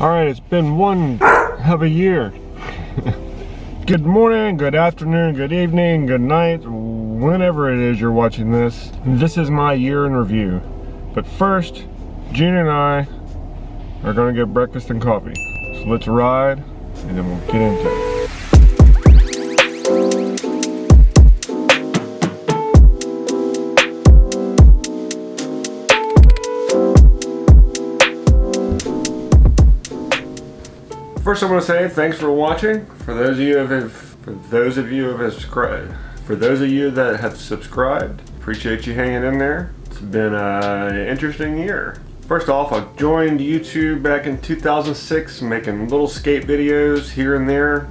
Alright, it's been one of a year. Good morning, good afternoon, good evening, good night, whenever it is you're watching this. This is my year in review. But first, Gina and I are going to get breakfast and coffee. So let's ride and then we'll get into it. First, I want to say thanks for watching. For those of you that have subscribed, appreciate you hanging in there. It's been an interesting year. First off, I joined YouTube back in 2006, making little skate videos here and there.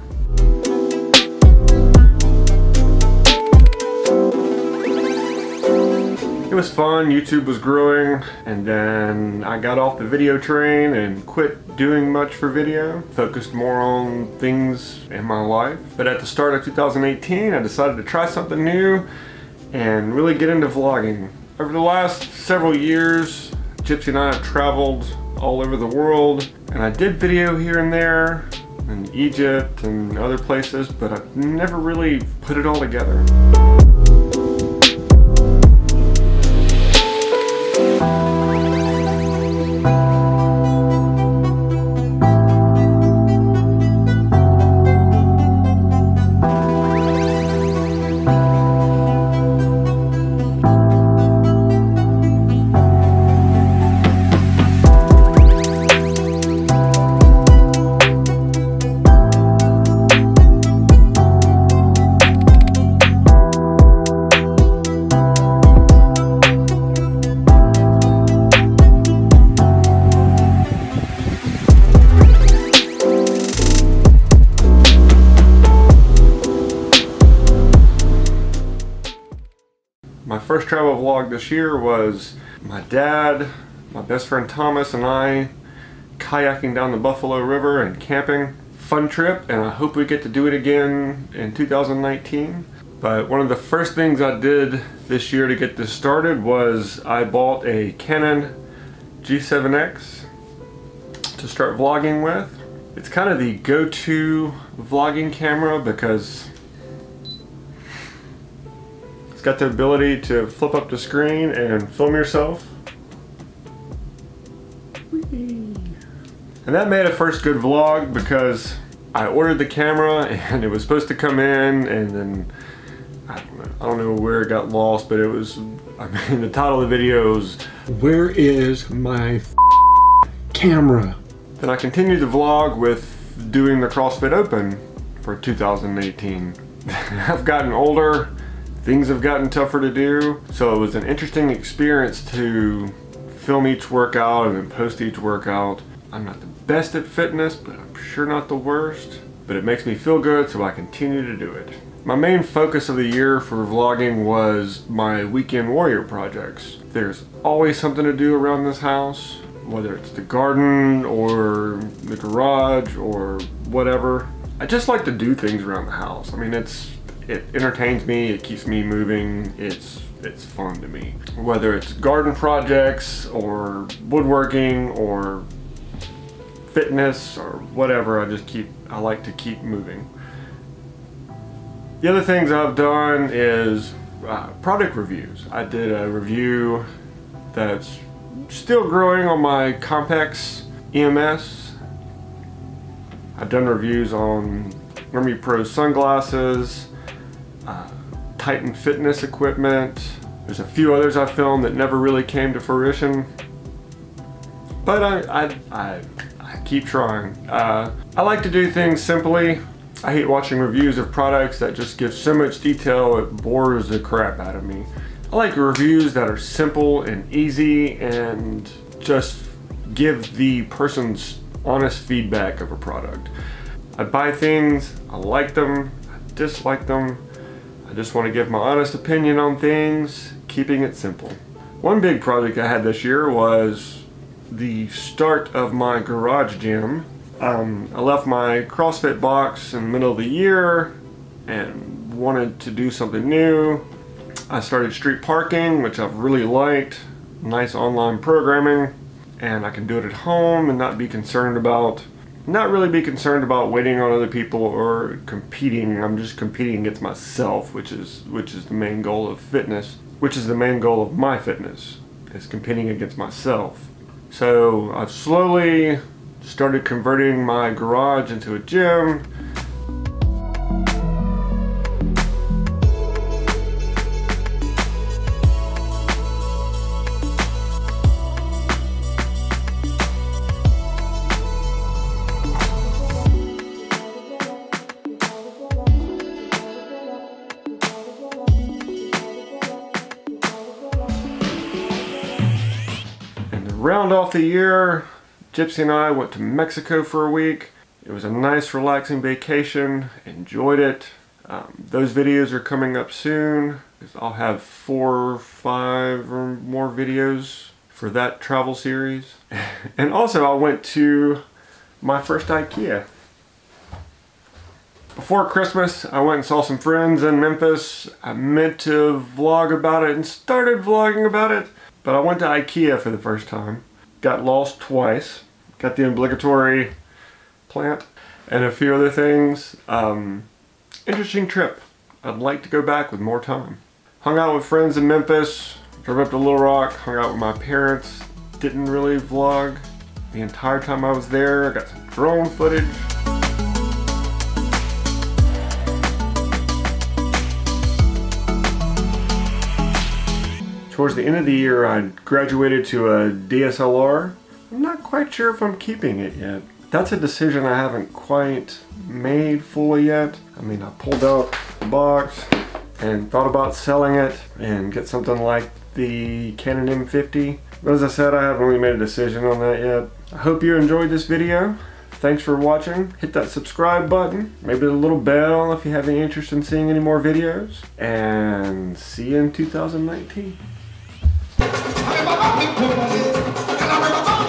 It was fun, YouTube was growing, and then I got off the video train and quit doing much for video, focused more on things in my life. But at the start of 2018, I decided to try something new and really get into vlogging. Over the last several years, Gypsy and I have traveled all over the world, and I did video here and there, in Egypt and other places, but I've never really put it all together. First travel vlog this year was my dad, my best friend Thomas, and I kayaking down the Buffalo River and camping. Fun trip, and I hope we get to do it again in 2019. But one of the first things I did this year to get this started was I bought a Canon G7X to start vlogging with. It's kind of the go-to vlogging camera because it's got the ability to flip up the screen and film yourself. Whee. And that made a first good vlog because I ordered the camera and it was supposed to come in, and then I don't know where it got lost, but it was, the title of the video was, "Where is my camera?" Then I continued the vlog with doing the CrossFit Open for 2018. I've gotten older. Things have gotten tougher to do, so it was an interesting experience to film each workout and then post each workout. I'm not the best at fitness, but I'm sure not the worst. But it makes me feel good, so I continue to do it. My main focus of the year for vlogging was my weekend warrior projects. There's always something to do around this house, whether it's the garden or the garage or whatever. I just like to do things around the house. It entertains me, it keeps me moving, it's fun to me. Whether it's garden projects or woodworking or fitness or whatever, I like to keep moving. The other things I've done is product reviews. I did a review that's still growing on my Compex EMS. I've done reviews on Rumy Pro sunglasses, Titan Fitness equipment. There's a few others I filmed that never really came to fruition, but I keep trying. I like to do things simply. I hate watching reviews of products that just give so much detail it bores the crap out of me. I like reviews that are simple and easy and just give the person's honest feedback of a product. I buy things, I like them, I dislike them. I just want to give my honest opinion on things, keeping it simple. One big project I had this year was the start of my garage gym. I left my CrossFit box in the middle of the year and wanted to do something new. I started street parking, which I've really liked. Nice online programming. and I can do it at home and not really be concerned about waiting on other people or competing. I'm just competing against myself, which is the main goal of fitness, which is the main goal of my fitness, is competing against myself. So I've slowly started converting my garage into a gym. Round off the year, Gypsy and I went to Mexico for a week. It was a nice, relaxing vacation. Enjoyed it. Those videos are coming up soon. I'll have 4 or 5 or more videos for that travel series. And also, I went to my first IKEA. Before Christmas, I went and saw some friends in Memphis. I meant to vlog about it and started vlogging about it. But I went to IKEA for the first time, got lost twice, got the obligatory plant and a few other things. Interesting trip. I'd like to go back with more time. Hung out with friends in Memphis, drove up to Little Rock, hung out with my parents, didn't really vlog the entire time I was there, got some drone footage. Towards the end of the year, I graduated to a DSLR. I'm not quite sure if I'm keeping it yet. That's a decision I haven't quite made fully yet. I mean, I pulled out the box and thought about selling it and get something like the Canon M50. But as I said, I haven't really made a decision on that yet. I hope you enjoyed this video. Thanks for watching. Hit that subscribe button, maybe the little bell if you have any interest in seeing any more videos. And see you in 2019. I remember my big ponies, and I remember